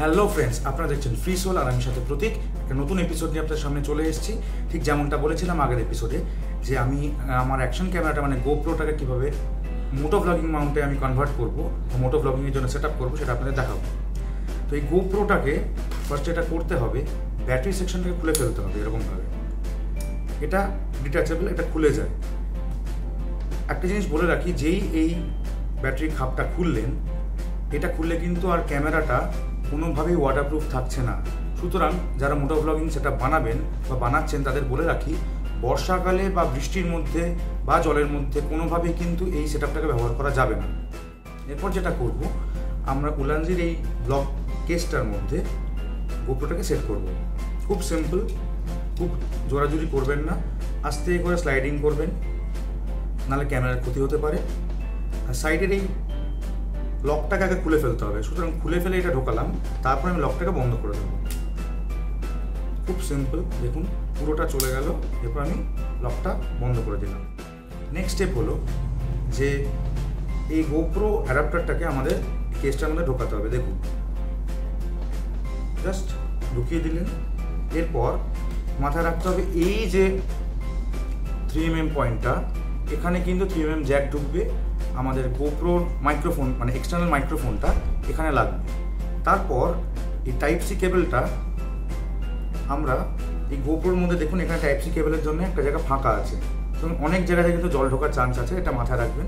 Hello friends আপনারা দেখছেন free soul আর আমি সাথে প্রতীক। একটা নতুন এপিসোড নিয়ে আপনাদের সামনে চলে এসেছি। ঠিক যেমনটা বলেছিলাম আগের এপিসোডে যে আমি আমার অ্যাকশন ক্যামেরাটা মানে গোপ্রোটাকে কীভাবে মোটো ব্লগিং মাউন্টে আমি কনভার্ট করবো, মোটো ব্লগিংয়ের জন্য সেট আপ করবো, সেটা আপনাদের দেখাবো। তো এই গোপ্রোটাকে ফার্স্ট এটা করতে হবে, ব্যাটারি সেকশনটাকে খুলে ফেলতে হবে এরকমভাবে। এটা ডিটাচেবল, এটা খুলে যায়। একটা জিনিস বলে রাখি, যেই এই ব্যাটারি খাপটা খুললেন, এটা খুললে কিন্তু আর ক্যামেরাটা কোনোভাবেই ওয়াটারপ্রুফ থাকছে না। সুতরাং যারা মোটো ব্লগিং সেটা বানাবেন বা বানাচ্ছেন তাদের বলে রাখি, বর্ষাকালে বা বৃষ্টির মধ্যে বা জলের মধ্যে কোনোভাবেই কিন্তু এই সেটআপটাকে ব্যবহার করা যাবে না। এরপর যেটা করব, আমরা উলানজির এই ব্লগ কেসটার মধ্যে গোপ্রোটাকে সেট করব। খুব সিম্পল, খুব জোরাজুরি করবেন না, আস্তে করে স্লাইডিং করবেন, নাহলে ক্যামেরার ক্ষতি হতে পারে। আর সাইডের এই লকটাকে আগে খুলে ফেলতে হবে। সুতরাং খুলে ফেলে এটা ঢোকালাম, তারপর আমি লকটাকে বন্ধ করে দেব। খুব সিম্পল, দেখুন পুরোটা চলে গেল। এরপর আমি লকটা বন্ধ করে দিলাম। নেক্সট স্টেপ হলো যে এই গোপ্রো অ্যাডাপ্টারটাকে আমাদের কেসটার মধ্যে ঢোকাতে হবে। দেখুন জাস্ট ঢুকিয়ে দিলেন। এরপর মাথায় রাখতে হবে এই যে 3mm পয়েন্টটা, এখানে কিন্তু 3mm জ্যাক ঢুকবে। আমাদের গোপ্রোর মাইক্রোফোন মানে এক্সটার্নাল মাইক্রোফোনটা এখানে লাগবে। তারপর এই টাইপ-সি কেবলটা আমরা এই গোপ্রোর মধ্যে, দেখুন এখানে টাইপ-সি কেবলের জন্য একটা জায়গা ফাঁকা আছে, এবং অনেক জায়গাতে কিন্তু জল ঢোকার চান্স আছে, এটা মাথায় রাখবেন।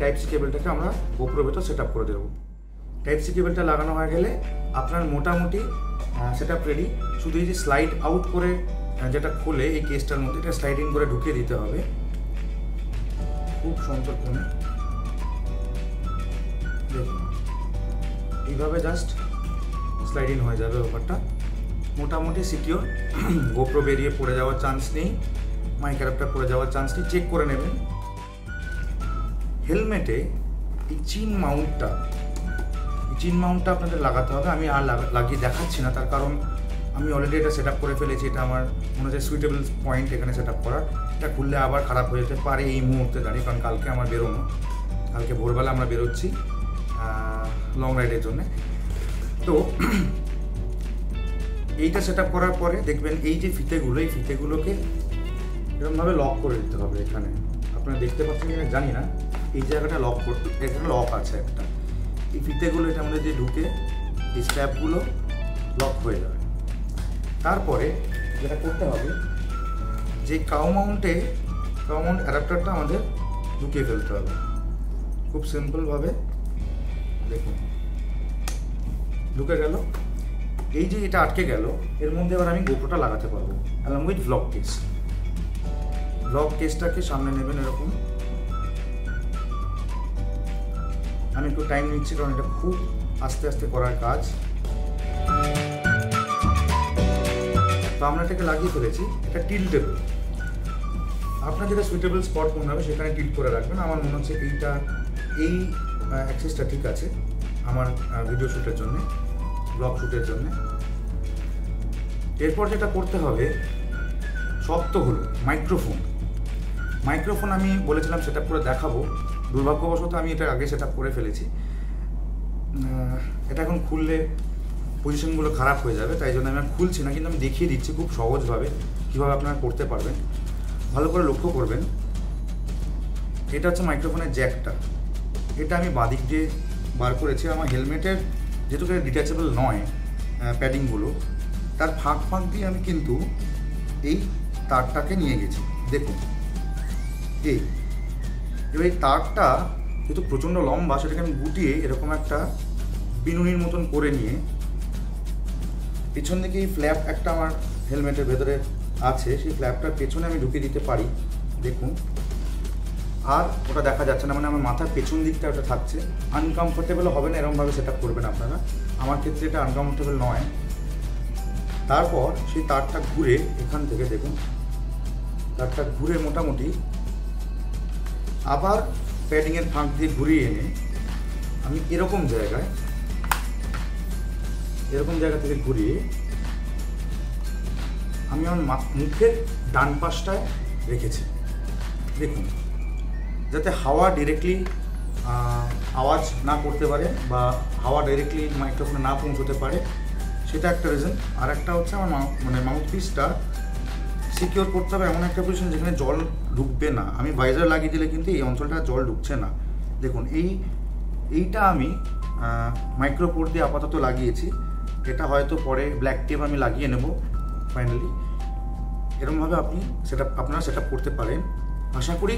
টাইপ-সি কেবলটাকে আমরা গোপ্রোর ভেতর সেট আপ করে দেবো। টাইপ-সি কেবলটা লাগানো হয়ে গেলে আপনার মোটামুটি সেট আপ রেডি। শুধু এই যে স্লাইড আউট করে যেটা খুলে এই কেসটার মধ্যে এটা স্লাইডিং করে ঢুকিয়ে দিতে হবে খুব সন্তর্পণে। এইভাবে জাস্ট স্লাইড ইন হয়ে যাবে ব্যাপারটা, মোটামুটি সিকিওর। গোপ্রো বেরিয়ে পড়ে যাওয়ার চান্স নেই, মাইক অ্যাডাপ্টার পড়ে যাওয়ার চান্স নেই, চেক করে নেবেন। হেলমেটে এই চিন মাউন্টটা আপনাদের লাগাতে হবে। আমি আর লাগিয়ে দেখাচ্ছি না, তার কারণ আমি অলরেডি এটা সেট আপ করে ফেলেছি। এটা আমার মনে হচ্ছে সুইটেবল পয়েন্ট এখানে সেট আপ করা। এটা খুললে আবার খারাপ হয়ে যেতে পারে এই মুহূর্তে দাঁড়িয়ে, কারণ কালকে আমার বেরোনো, কালকে ভোরবেলা আমরা বেরোচ্ছি লং রাইডের জন্য। তো এইটা সেট আপ করার পরে দেখবেন এই যে ফিতেগুলো, এই ফিতেগুলোকে এরকমভাবে লক করে দিতে হবে। এখানে আপনারা দেখতে পাচ্ছেন কিনা জানি না, এই জায়গাটা লক করতে, এখানে লক আছে একটা। এই ফিতেগুলো এটা আমাদের যে ঢুকে এই স্ট্র্যাপগুলো লক হয়ে যাবে। তারপরে যেটা করতে হবে যে কাউ মাউন্ট অ্যাডাপ্টারটা আমাদের ঢুকিয়ে ফেলতে হবে খুব সিম্পলভাবে। দেখুন ঢুকে গেল। এই যে এটা আটকে গেল, এর মধ্যে এবার আমি গোপ্রোটা লাগাতে পারবো along with block case. Block কেসটাকে সামনে নেবেন এরকম। আমি একটু টাইম নিচ্ছি, কারণ এটা খুব আস্তে আস্তে করার কাজ। তো আমরা এটাকে লাগিয়ে ফেলেছি, এটা টিল্টেবল। আপনার যেটা সুইটেবল স্পট মনে হবে সেখানে টিল্ট করে রাখবেন। আমার মনে হচ্ছে এইটা, এই অ্যাক্সেসটা ঠিক আছে আমার ভিডিও শ্যুটের জন্য, ব্লগ শ্যুটের জন্য। এরপর যেটা করতে হবে শক্ত হলো মাইক্রোফোন। আমি বলেছিলাম সেট আপ করে দেখাবো, দুর্ভাগ্যবশত আমি এটা আগে সেট আপ করে ফেলেছি। এটা এখন খুললে পজিশনগুলো খারাপ হয়ে যাবে, তাই জন্য আমি খুলছি না, কিন্তু আমি দেখিয়ে দিচ্ছি খুব সহজভাবে কীভাবে আপনারা করতে পারবেন। ভালো করে লক্ষ্য করবেন, এটা হচ্ছে মাইক্রোফোনের জ্যাকটা। এটা আমি বাঁ দিক দিয়ে বার করেছি। আমার হেলমেটের যেহেতু এটা ডিটাচেবল নয় প্যাডিংগুলো, তার ফাঁক দিয়ে আমি কিন্তু এই তারটাকে নিয়ে গেছি। দেখুন এই তারটা যেহেতু প্রচণ্ড লম্বা, সেটাকে আমি গুটিয়ে এরকম একটা বিনুনির মতন করে নিয়ে পেছন দিকে এই ফ্ল্যাপ একটা আমার হেলমেটের ভেতরে আছে, সেই ফ্ল্যাপটার পেছনে আমি ঢুকিয়ে দিতে পারি। দেখুন আর ওটা দেখা যাচ্ছে না, মানে আমার মাথার পেছন দিকটা ওটা থাকছে। আনকমফোর্টেবল হবে না, এরকমভাবে সেট আপ করবেন আপনারা। আমার ক্ষেত্রে এটা আনকমফোর্টেবল নয়। তারপর সেই তারটা ঘুরে এখান থেকে দেখুন, তারটা ঘুরে মোটামুটি আবার প্যাডিংয়ের ফাঁক দিয়ে ঘুরিয়ে এনে আমি এরকম জায়গা থেকে ঘুরিয়ে আমি আমার মুখের ডান পাশটায় রেখেছি। দেখুন যাতে হাওয়া ডিরেক্টলি आवाज़ ना करते पारे बा हावा डायरेक्टली माइक्रोफोने ना पहुँचोते पारे सेटा एक रिजन और एक हच्छे माने माउथपिसटा सिक्योर करते हबे एमन एक पजिशन जेखाने जल ढुकबे ना। आमी वाइजार लागिए दिले किन्तु एई अंचलटा जल ढुकछे ना। देखुन एइटा आमी माइक्रोपोर्ट दिए आपातत लागिएछि, एटा हयतो परे ब्लैक टेप आमी लागिए नेब फाइनली। एरकम भावे आपनि सेटअप आपनारा सेटअप करते पारेन। आशा करी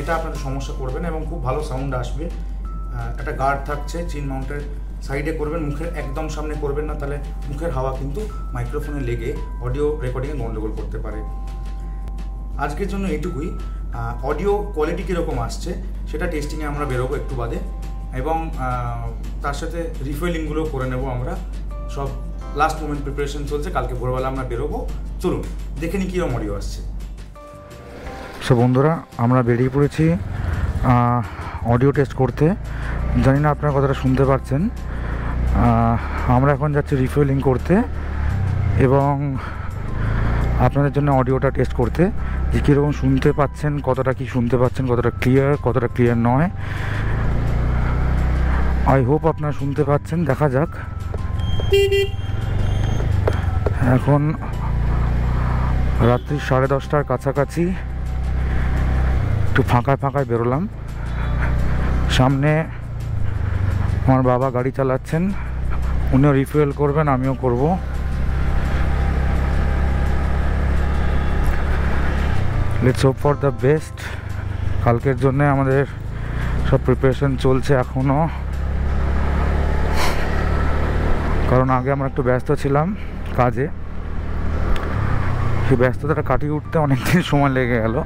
एटा आपनादेर समस्या करबे ना एबं खूब भालो साउंड आसबे। एक गार्ड थाकछे चिन माउंटेर साइडे करबेन, मुखेर एकदम सामने करबेन ना, ताहले मुखेर हावा किन्तु माइक्रोफोने लेगे अडियो रेकर्डिंगे गन्डगोल करते पारे। आजकेर जोन्नो एइटुकुई। अडियो क्वालिटी किरकम आसछे सेटा टेस्टिंगे आमरा बेरोबो एकटु बादे एबं तार साथे रिफिलिंगगुलो करे नेब आमरा। सब लास्ट मोमेंट प्रिपारेशन चलछे, कालके भोरबेला आमरा बेरोबो। चलुन देखे निई किरकम अडियो आसछे। सो बंधुरा आमरा बेरिये पड़ेछि অডিও টেস্ট করতে। জানি না আপনারা কথাটা শুনতে পাচ্ছেন। আমরা এখন যাচ্ছি রিফুয়েলিং করতে এবং আপনাদের জন্য অডিওটা টেস্ট করতে যে কীরকম শুনতে পাচ্ছেন, কতটা কি শুনতে পাচ্ছেন, কতটা ক্লিয়ার কতটা ক্লিয়ার নয়। আই হোপ আপনারা শুনতে পাচ্ছেন, দেখা যাক। এখন রাত্রি 10:30টার কাছাকাছি, একটু ফাঁকায় ফাঁকায় বেরোলাম। सामने हमारे बाबा गाड़ी चालाच्छेन, उन्हें रिफ्यूल करबेन, आमिओ करबो। Let's hope for the best. कालकेर जोन्नो आमादेर सब प्रिपारेशन चलछे एखोनो, कारण आगे आमरा एकटु व्यस्त छिलाम काजे। सेई व्यस्तताटा काटिये उठते अनेकदिन समय लेगे गेलो।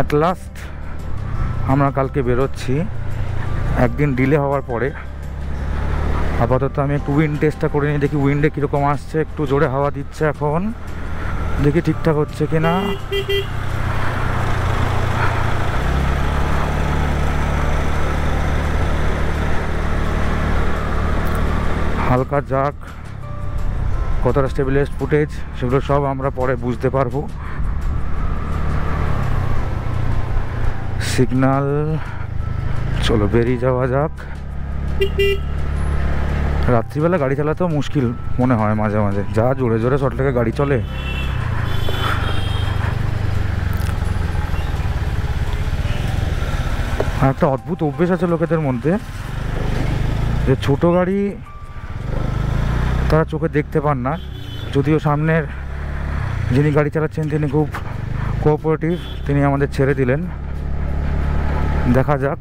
एट लास्ट हमारा कल के बेरोच्छी एक दिन डिले हवार पड़े। आपातत आमी एक उइंड टेस्टा करे निई, देखी उइंडे किरकम आसछे। एकटु जोरे हावा दिच्छे एखोन, देखी ठीकठाक होच्छे किना। हालका जाक कतटा स्टेबिलाइज्ड फुटेज सेगुलो सब आमरा परे बुझते पारबो। सिग्नल चलो बेरिये जावा जाक। रात्रिबेला गाड़ी चालाते मुश्किल मने हय माझे माझे, जा जोरे जोरे शर्टलेगे गाड़ी चले। आरेकटा अद्भुत अभ्यास आछे लोकेदेर मध्धे जे छोटो गाड़ी तारा चोखे देखते पान ना, जदिओ सामनेर जिनि गाड़ी चालाच्छेन तिनि खूब कोअपारेटिव, तिनि आमादेर छेड़े दिलेन। देखा जाक,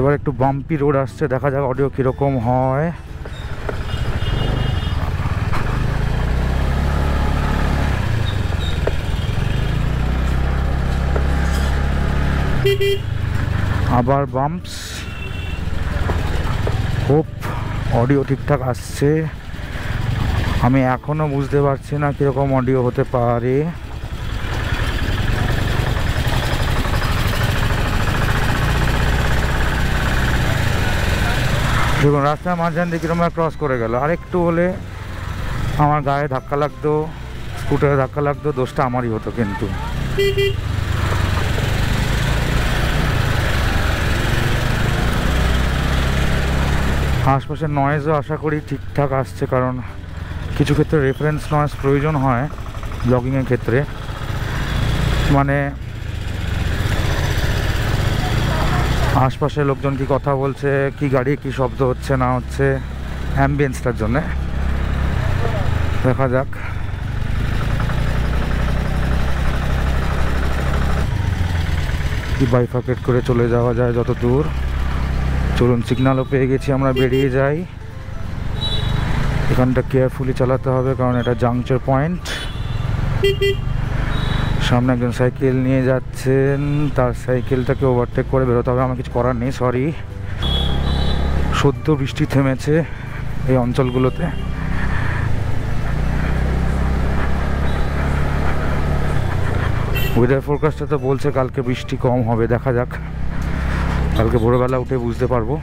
एबार एकटु बाम्पी रोड आसछे, देखा जाक अडियो किरकम हय। आबार बाम्पस। होप अडियो ठीकठाक आसछे। आमी एखोनो बुझते पारछि ना किरकम अडियो होते पारे। देखो रास्तार माझखान दिये किरकम क्रस करे गेलो, आरेकटु होले आमार गाये धक्का लागतो, स्कुटारे धक्का लागतो, दोषटा आमारই হতো। किन्तु आशपाशे नয়েজও आशा करी ठीकठाक आसছে, कारण किछु क्षेत्रे रेफारेंस नয়েজ प्रयोजन हय ब्लगिंगের क्षेत्रे। माने आशपाशे लोकजन की कथा बोलছে, की गाड़ी की शब्द হচ্ছে না হচ্ছে, অ্যাম্বিয়েন্সটার জন্য। দেখা যাক। কি বাইফাকেট করে চলে যাওয়া যায় যত দূর। चलुन सिग्नल पे गेছি আমরা, বেরিয়ে যাই। এখানটা কেয়ারফুলি চালাতে হবে কারণ এটা জাংচার পয়েন্ট। সামনে একজন সাইকেল নিয়ে যাচ্ছেন, তার সাইকেলটাকে ওভারটেক করে বেরোতে হবে। আমার কিছু করার নেই, সরি। সদ্য বৃষ্টি থেমেছে এই অঞ্চলগুলোতে। ওয়েদার ফোরকাস্টে তো বলছে কালকে বৃষ্টি কম হবে, দেখা যাক। कल के भोरबेला उठे बुझते पारबो।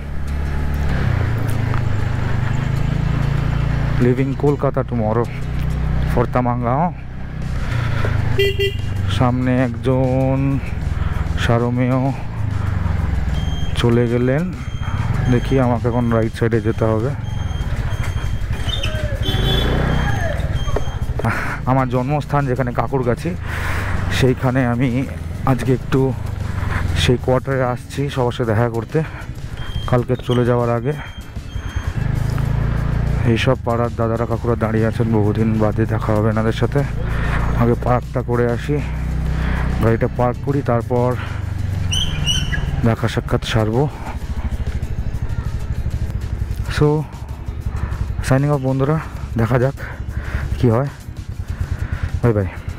Living Kolkata tomorrow. फोरतामांगाओ सामने एक जन सारमेओ चले गेलेन देखी आमाके कोन राइट साइडे जेते होबे आमार जन्मस्थान जेखाने काकुरगाछी सेइखाने आमी आजके एकटू सेइ क्वार्टारे आसछि सबार साथे देखा करते कालके चले जावार आगे ये सब पाड़ार दादारा काकुरा दाड़िये आछेन बहुदिन बादे देखा होबे एनादेर साथे आगे पार्कटा करे आसि गाड़ीटा पार्क करी तारपर देखा साक्षात सारबो सो साइनिंग अफ बंधुरा देखा जाक कि हय बाय बाय।